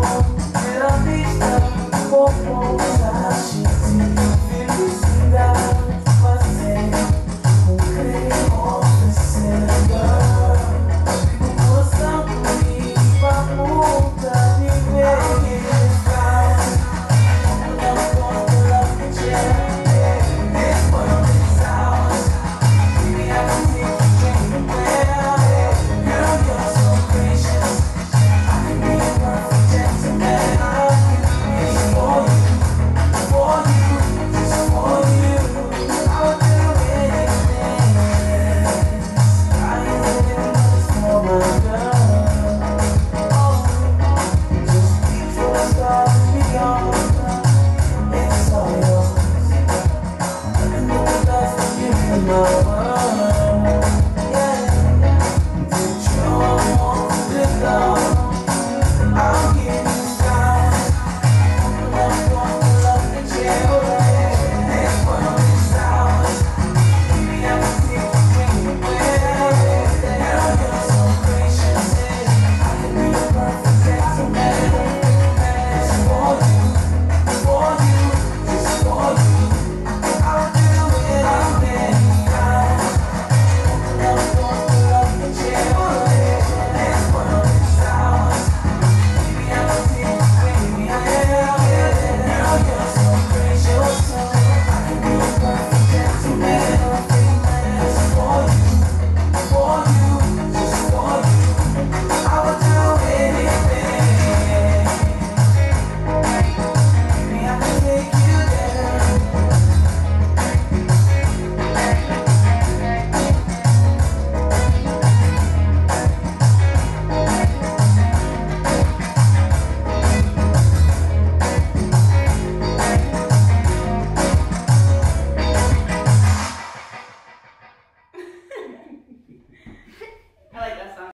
I'll be